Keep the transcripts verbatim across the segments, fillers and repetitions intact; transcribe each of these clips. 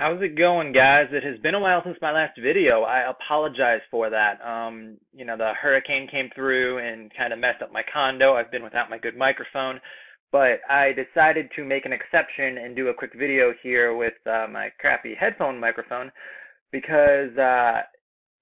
How's it going, guys? It has been a while since my last video. I apologize for that. Um, you know, the hurricane came through and kind of messed up my condo. I've been without my good microphone, but I decided to make an exception and do a quick video here with uh, my crappy headphone microphone because, uh,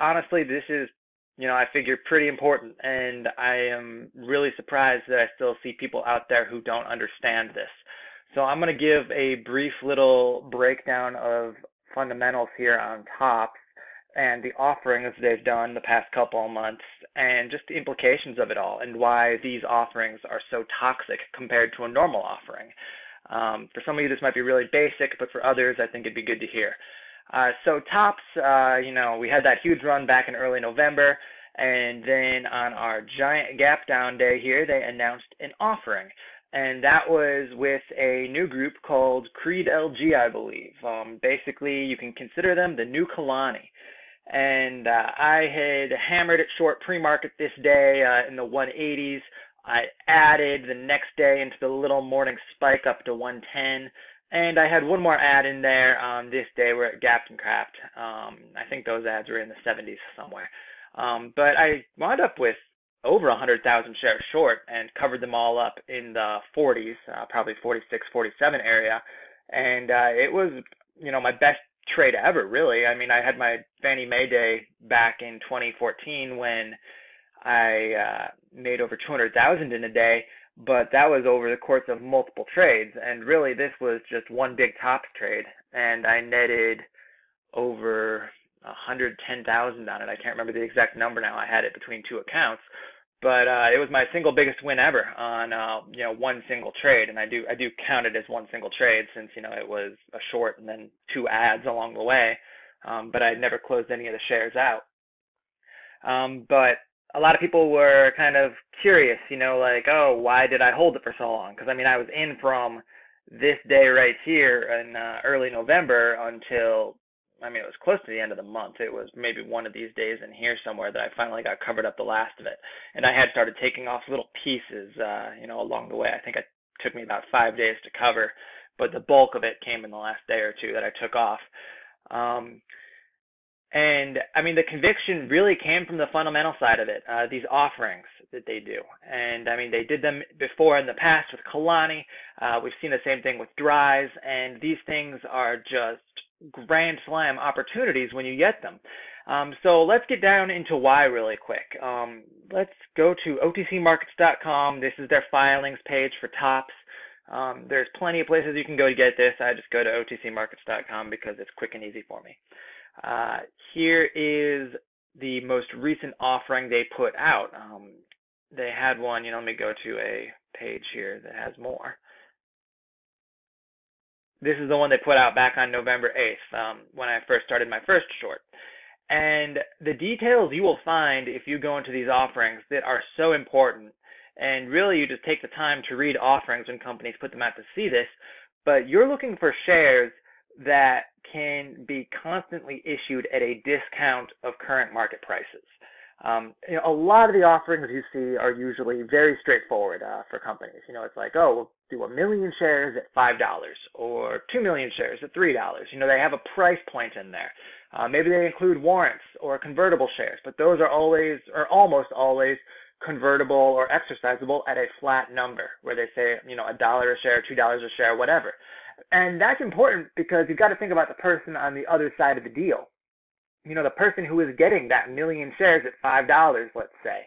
honestly, this is, you know, I figure pretty important, and I am really surprised that I still see people out there who don't understand this. So I'm going to give a brief little breakdown of fundamentals here on TOPS and the offerings they've done the past couple of months and just the implications of it all and why these offerings are so toxic compared to a normal offering. Um, for some of you, this might be really basic, but for others, I think it'd be good to hear. Uh, so TOPS, uh, you know, we had that huge run back in early November, and then on our giant gap down day here, they announced an offering. And that was with a new group called Creed L G, I believe. Um, basically, you can consider them the new Kalani. And uh, I had hammered it short pre-market this day uh, in the one eighties. I added the next day into the little morning spike up to one ten. And I had one more ad in there on this day where it gapped and crapped. Um, I think those ads were in the seventies somewhere. Um, but I wound up with over one hundred thousand shares short and covered them all up in the forties, uh, probably forty-six, forty-seven area. And uh, it was, you know, my best trade ever, really. I mean, I had my Fannie Mae day back in twenty fourteen when I uh, made over two hundred thousand in a day, but that was over the course of multiple trades. And really, this was just one big top trade, and I netted over one hundred ten thousand on it. I can't remember the exact number now. I had it between two accounts, but uh, it was my single biggest win ever on uh, you know, one single trade, and I do I do count it as one single trade since, you know, it was a short and then two ads along the way, um, but I had never closed any of the shares out. Um, but a lot of people were kind of curious, you know, like, oh, why did I hold it for so long? Because I mean, I was in from this day right here in uh, early November until, I mean, it was close to the end of the month. It was maybe one of these days in here somewhere that I finally got covered up the last of it. And I had started taking off little pieces, uh, you know, along the way. I think it took me about five days to cover, but the bulk of it came in the last day or two that I took off. Um, and, I mean, the conviction really came from the fundamental side of it, uh, these offerings that they do. And, I mean, they did them before in the past with Kalani. Uh, we've seen the same thing with Drys, and these things are just grand slam opportunities when you get them. Um, so let's get down into why really quick. Um, let's go to O T C markets dot com. This is their filings page for TOPS. Um, there's plenty of places you can go to get this. I just go to O T C markets dot com because it's quick and easy for me. Uh, here is the most recent offering they put out. Um, they had one, you know, let me go to a page here that has more. This is the one they put out back on November eighth, um, when I first started my first short. And the details you will find if you go into these offerings that are so important, and really you just take the time to read offerings when companies put them out to see this, but you're looking for shares that can be constantly issued at a discount of current market prices. Um, you know, a lot of the offerings you see are usually very straightforward uh, for companies. You know, it's like, oh, we'll do a million shares at five dollars or two million shares at three dollars. You know, they have a price point in there. Uh, maybe they include warrants or convertible shares, but those are always or almost always convertible or exercisable at a flat number where they say, you know, a dollar a share, two dollars a share, whatever. And that's important because you've got to think about the person on the other side of the deal. You know, the person who is getting that million shares at five dollars, let's say,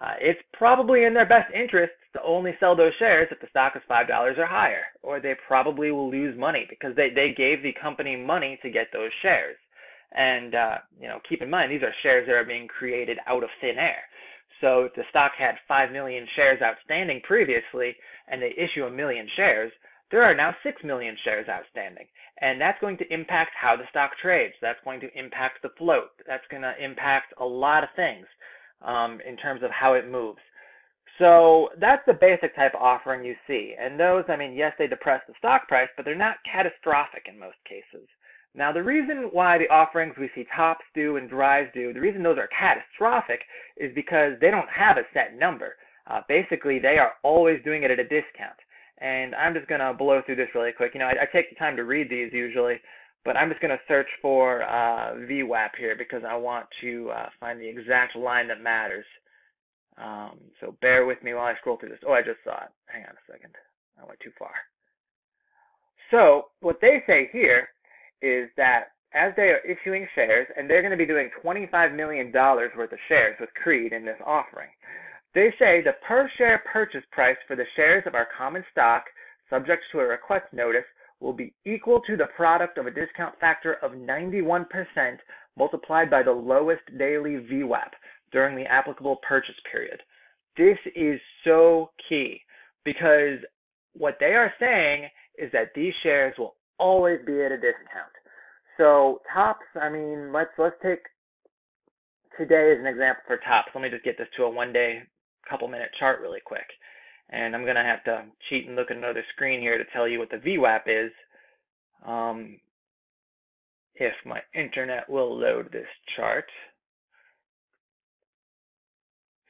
uh, it's probably in their best interest to only sell those shares if the stock is five dollars or higher, or they probably will lose money because they, they gave the company money to get those shares. And, uh, you know, keep in mind, these are shares that are being created out of thin air. So if the stock had five million shares outstanding previously and they issue a million shares, there are now six million shares outstanding, and that's going to impact how the stock trades. That's going to impact the float. That's going to impact a lot of things um, in terms of how it moves. So that's the basic type of offering you see. And those, I mean, yes, they depress the stock price, but they're not catastrophic in most cases. Now, the reason why the offerings we see TOPS do and Drys do, the reason those are catastrophic is because they don't have a set number. Uh, basically, they are always doing it at a discount. And I'm just going to blow through this really quick. You know, I, I take the time to read these usually, But I'm just going to search for uh, V WAP here because I want to uh, find the exact line that matters. Um, so bear with me while I scroll through this. Oh, I just saw it. Hang on a second. I went too far. So what they say here is that as they are issuing shares, and they're going to be doing twenty-five million dollars worth of shares with Creed in this offering, they say the per share purchase price for the shares of our common stock, subject to a request notice, will be equal to the product of a discount factor of ninety-one percent multiplied by the lowest daily V WAP during the applicable purchase period. This is so key, because what they are saying is that these shares will always be at a discount. So TOPS, I mean, let's let's take today as an example for TOPS. Let me just get this to a one-day, couple-minute chart really quick. And I'm going to have to cheat and look at another screen here to tell you what the V WAP is, um, if my internet will load this chart.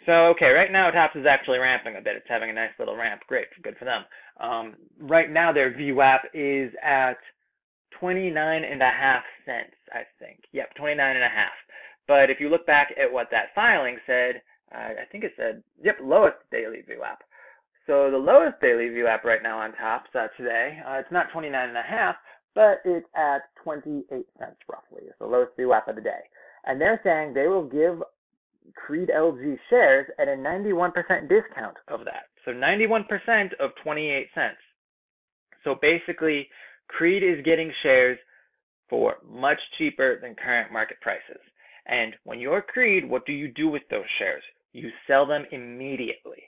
So, okay, right now TOPS is actually ramping a bit. It's having a nice little ramp. Great, good for them. Um, right now their V WAP is at twenty-nine and a half cents, I think. Yep, twenty-nine and a half. But if you look back at what that filing said, uh, I think it said, yep, lowest daily V WAP. So the lowest daily V WAP right now on TOPS uh, today, uh, it's not twenty-nine and a half, but it's at twenty-eight cents roughly. It's the lowest V WAP of the day. And they're saying they will give Creed L G shares at a ninety-one percent discount of that. So ninety-one percent of twenty-eight cents. So basically, Creed is getting shares for much cheaper than current market prices. And when you're Creed, what do you do with those shares? You sell them immediately.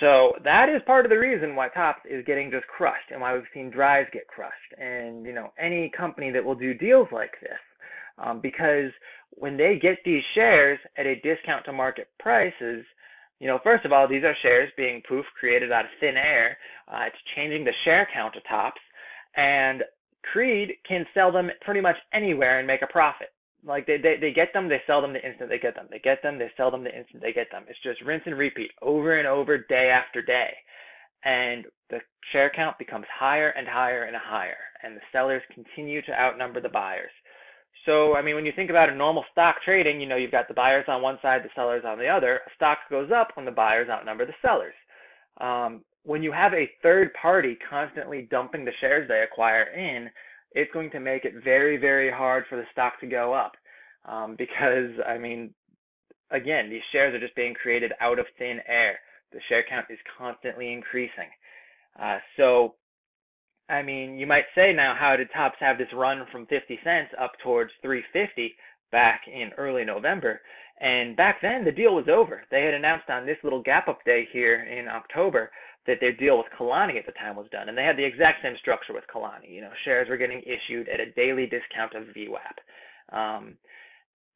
So that is part of the reason why TOPS is getting just crushed and why we've seen Drys get crushed and, you know, any company that will do deals like this. Um, because when they get these shares at a discount to market prices, you know, first of all, these are shares being poof, created out of thin air. Uh, it's changing the share count to TOPS. And Creed can sell them pretty much anywhere and make a profit. Like they, they, they get them, they sell them the instant they get them. They get them, they sell them the instant they get them. It's just rinse and repeat over and over, day after day. And the share count becomes higher and higher and higher. And the sellers continue to outnumber the buyers. So, I mean, when you think about a normal stock trading, you know, you've got the buyers on one side, the sellers on the other. A stock goes up when the buyers outnumber the sellers. Um, when you have a third party constantly dumping the shares they acquire in, it's going to make it very, very hard for the stock to go up um, because, I mean, again, these shares are just being created out of thin air. The share count is constantly increasing. Uh, so, I mean, you might say now, how did TOPS have this run from fifty cents up towards three fifty back in early November? And back then, the deal was over. They had announced on this little gap-up day here in October that their deal with Kalani at the time was done. And they had the exact same structure with Kalani. You know, shares were getting issued at a daily discount of V WAP. Um,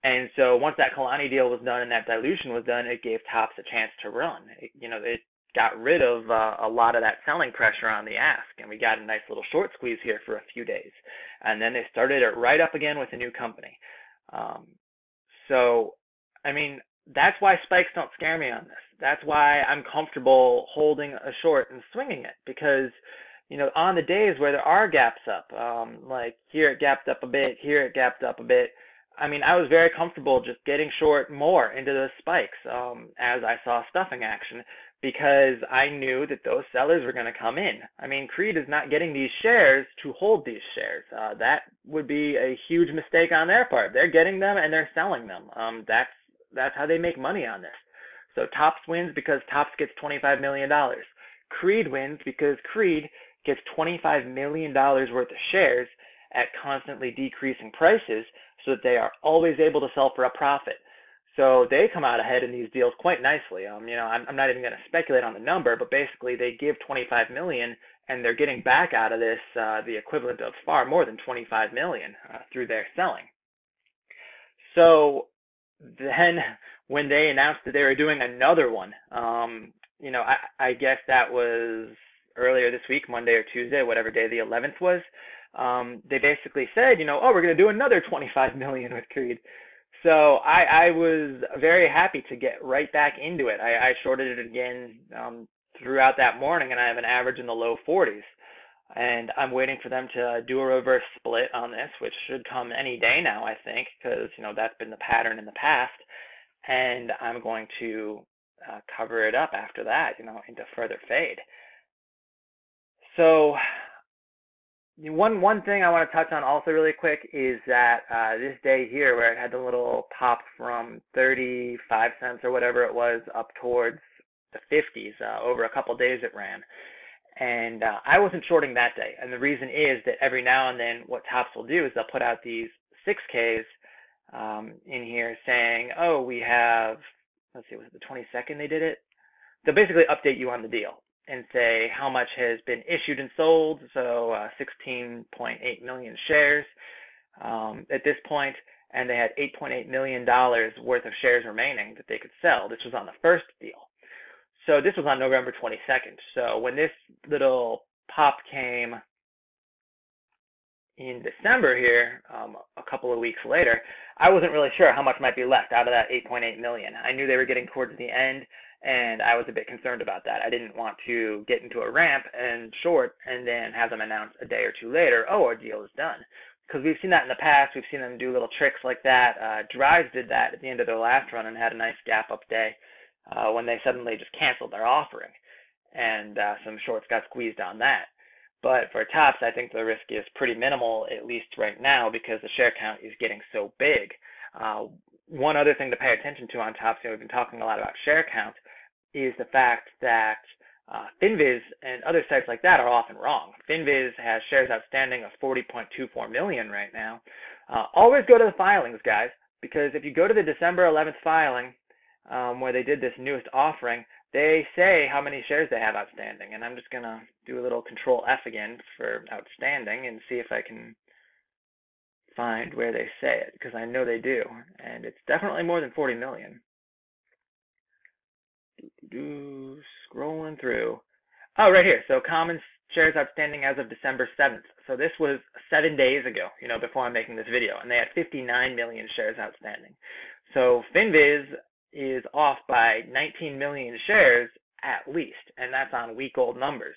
and so once that Kalani deal was done and that dilution was done, it gave TOPS a chance to run. It, you know, it got rid of uh, a lot of that selling pressure on the ask. And we got a nice little short squeeze here for a few days. And then they started it right up again with a new company. Um, so, I mean, that's why spikes don't scare me on this. That's why I'm comfortable holding a short and swinging it, because, you know, on the days where there are gaps up, um, like here it gapped up a bit, here it gapped up a bit. I mean, I was very comfortable just getting short more into those spikes um, as I saw stuffing action, because I knew that those sellers were going to come in. I mean, Creed is not getting these shares to hold these shares. Uh, that would be a huge mistake on their part. They're getting them and they're selling them. Um, that's That's how they make money on this. So TOPS wins because TOPS gets twenty-five million dollars. Creed wins because Creed gets twenty-five million dollars worth of shares at constantly decreasing prices so that they are always able to sell for a profit. So they come out ahead in these deals quite nicely. Um, you know, I'm, I'm not even going to speculate on the number, but basically they give twenty-five million dollars and they're getting back out of this uh, the equivalent of far more than twenty-five million dollars uh, through their selling. So then when they announced that they were doing another one, um, you know, I, I guess that was earlier this week, Monday or Tuesday, whatever day the eleventh was, um, they basically said, you know, oh, we're going to do another twenty-five million dollars with Creed. So I, I was very happy to get right back into it. I, I shorted it again um, throughout that morning, and I have an average in the low forties. and I'm waiting for them to do a reverse split on this, which should come any day now, I think, because, you know, that's been the pattern in the past, and I'm going to uh, cover it up after that, you know, into further fade. So one one thing I want to touch on also really quick is that uh, this day here where it had the little pop from thirty-five cents or whatever it was up towards the fifties, uh, over a couple days it ran. And uh, I wasn't shorting that day. And the reason is that every now and then what TOPS will do is they'll put out these six Ks um, in here saying, oh, we have, let's see, was it the twenty-second they did it? They'll basically update you on the deal and say how much has been issued and sold, so uh, sixteen point eight million shares um, at this point, and they had eight point eight million dollars worth of shares remaining that they could sell. This was on the first deal. So this was on November twenty-second. So when this little pop came in December here, um, a couple of weeks later, I wasn't really sure how much might be left out of that eight point eight million. I knew they were getting towards the end, and I was a bit concerned about that. I didn't want to get into a ramp and short and then have them announce a day or two later, oh, our deal is done. Because we've seen that in the past. We've seen them do little tricks like that. Uh, Drys did that at the end of their last run and had a nice gap-up day uh, when they suddenly just canceled their offering. And uh, some shorts got squeezed on that. But for TOPS, I think the risk is pretty minimal, at least right now, because the share count is getting so big. Uh, one other thing to pay attention to on TOPS, and we've been talking a lot about share count, is the fact that uh, Finviz and other sites like that are often wrong. Finviz has shares outstanding of forty point two four million right now. Uh, always go to the filings, guys, because if you go to the December eleventh filing, um, where they did this newest offering, they say how many shares they have outstanding. And I'm just going to do a little control F again for outstanding and see if I can find where they say it, because I know they do. And it's definitely more than forty million. Do, scrolling through. Oh, right here. So common shares outstanding as of December seventh. So this was seven days ago, you know, before I'm making this video, and they had fifty-nine million shares outstanding. So Finviz is off by nineteen million shares at least, and that's on week old numbers.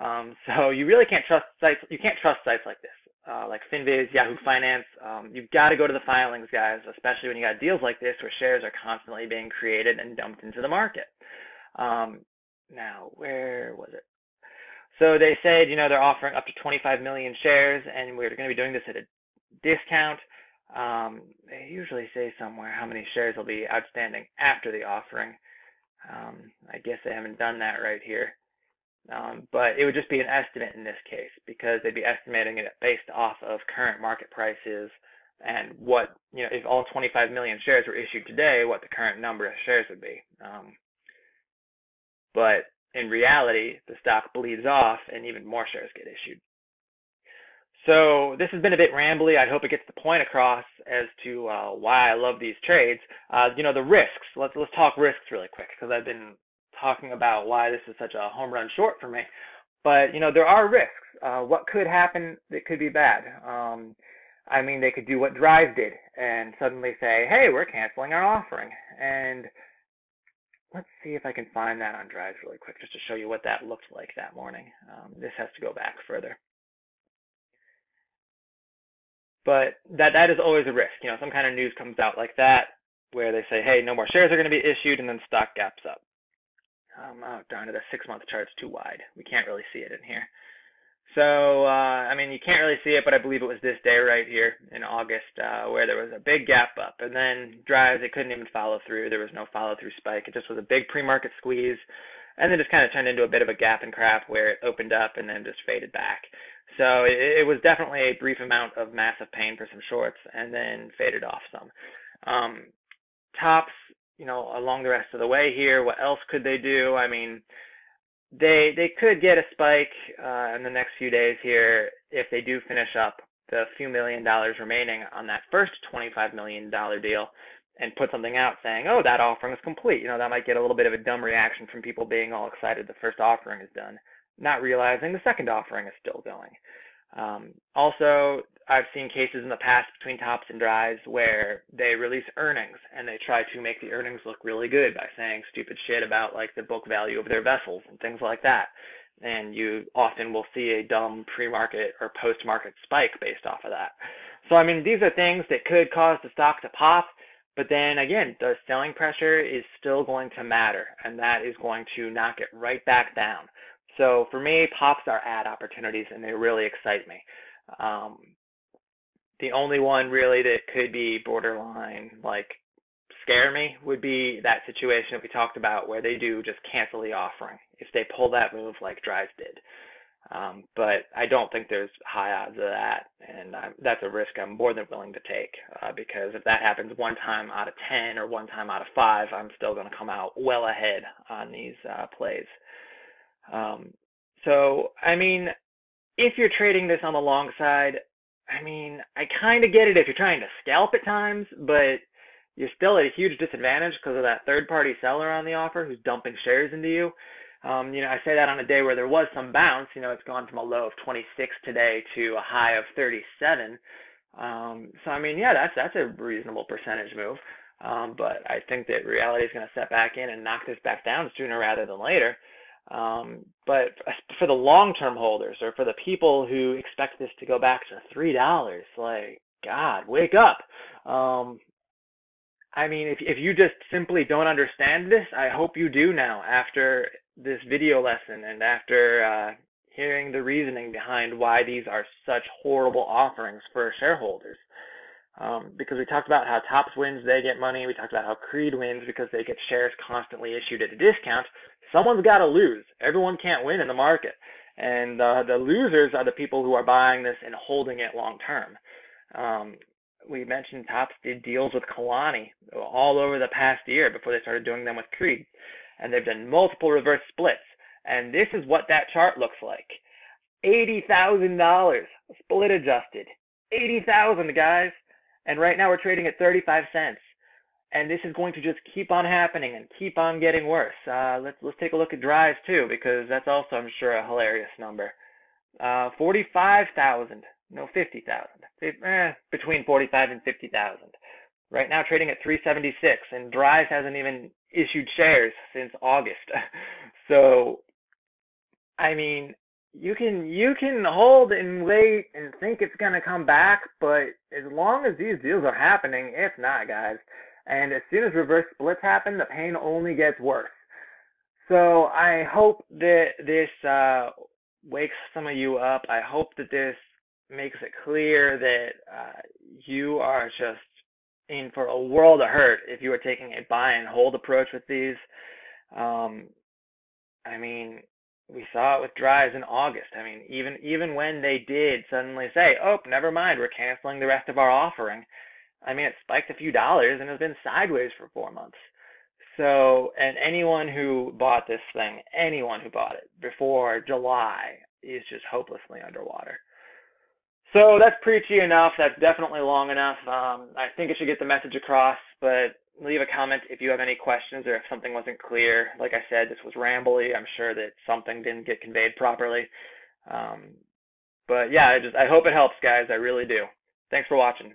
Um, so you really can't trust sites. You can't trust sites like this, uh, like Finviz, Yahoo Finance. Um, you've got to go to the filings, guys, especially when you got deals like this where shares are constantly being created and dumped into the market. Um, now, where was it? So they said, you know, they're offering up to twenty-five million shares, and we're going to be doing this at a discount. Um, they usually say somewhere how many shares will be outstanding after the offering. Um, I guess they haven't done that right here. Um, but it would just be an estimate in this case, because they'd be estimating it based off of current market prices and what, you know, if all twenty-five million shares were issued today, what the current number of shares would be. Um, but in reality, the stock bleeds off and even more shares get issued. So this has been a bit rambly. I hope it gets the point across as to uh, why I love these trades. Uh, you know, the risks. Let's let's talk risks really quick, because I've been talking about why this is such a home run short for me. But, you know, there are risks. Uh, what could happen that could be bad? Um, I mean, they could do what Drys did and suddenly say, hey, we're canceling our offering. And let's see if I can find that on Drys really quick, just to show you what that looked like that morning. Um, this has to go back further. But that that is always a risk. You know, some kind of news comes out like that where they say, hey, no more shares are going to be issued, and then stock gaps up. Um, oh, darn it, the six-month chart's too wide. We can't really see it in here. So, uh, I mean, you can't really see it, but I believe it was this day right here in August uh, where there was a big gap up. And then Drys, it couldn't even follow through. There was no follow-through spike. It just was a big pre-market squeeze, and then just kind of turned into a bit of a gap and crap where it opened up and then just faded back. So it, it was definitely a brief amount of massive pain for some shorts, and then faded off some. Um, TOPS, you know, along the rest of the way here, what else could they do? I mean, they they could get a spike uh, in the next few days here if they do finish up the few million dollars remaining on that first twenty-five million dollar deal and put something out saying, oh, that offering is complete. You know, that might get a little bit of a dumb reaction from people being all excited the first offering is done, not realizing the second offering is still going. Um, also, I've seen cases in the past between TOPS and Drys where they release earnings and they try to make the earnings look really good by saying stupid shit about like the book value of their vessels and things like that. And you often will see a dumb pre-market or post-market spike based off of that. So, I mean, these are things that could cause the stock to pop. But then again, the selling pressure is still going to matter, and that is going to knock it right back down. So for me, pops are ad opportunities, and they really excite me. Um, the only one really that could be borderline, like, scare me would be that situation that we talked about where they do just cancel the offering if they pull that move like Drys did. Um, but I don't think there's high odds of that, and I, that's a risk I'm more than willing to take uh, because if that happens one time out of ten or one time out of five, I'm still going to come out well ahead on these uh, plays. Um, so, I mean, if you're trading this on the long side, I mean, I kind of get it if you're trying to scalp at times, but you're still at a huge disadvantage because of that third-party seller on the offer who's dumping shares into you. Um, you know, I say that on a day where there was some bounce. You know, it's gone from a low of twenty-six today to a high of thirty-seven. Um, so, I mean, yeah, that's that's a reasonable percentage move. Um, but I think that reality is going to set back in and knock this back down sooner rather than later. Um, but for the long-term holders or for the people who expect this to go back to three dollars, like, God, wake up. Um, I mean, if if you just simply don't understand this, I hope you do now after this video lesson and after uh, hearing the reasoning behind why these are such horrible offerings for shareholders. Um, because we talked about how TOPS wins, they get money. We talked about how Creed wins because they get shares constantly issued at a discount. Someone's got to lose. Everyone can't win in the market. And uh, the losers are the people who are buying this and holding it long term. Um, we mentioned TOPS did deals with Kalani all over the past year before they started doing them with Creed. And they've done multiple reverse splits. And this is what that chart looks like. eighty thousand dollars split adjusted. eighty thousand dollars, guys. And right now we're trading at thirty-five cents. And this is going to just keep on happening and keep on getting worse. Uh, let's let's take a look at Drys too, because that's also, I'm sure, a hilarious number. Uh, forty-five thousand, no, fifty thousand, eh, between forty-five and fifty thousand. Right now trading at three seventy-six, and Drys hasn't even issued shares since August. So, I mean, you can you can hold and wait and think it's gonna come back, but as long as these deals are happening, it's not, guys. And as soon as reverse splits happen, the pain only gets worse. So I hope that this uh, wakes some of you up. I hope that this makes it clear that uh, you are just in for a world of hurt if you are taking a buy and hold approach with these. Um, I mean, we saw it with Drys in August. I mean, even even when they did suddenly say, oh, never mind, we're canceling the rest of our offering, I mean, it spiked a few dollars and has been sideways for four months. So, and anyone who bought this thing, anyone who bought it before July is just hopelessly underwater. So that's preachy enough. That's definitely long enough. Um, I think it should get the message across, but leave a comment if you have any questions or if something wasn't clear. Like I said, this was rambly. I'm sure that something didn't get conveyed properly. Um, but yeah, I just, I hope it helps, guys. I really do. Thanks for watching.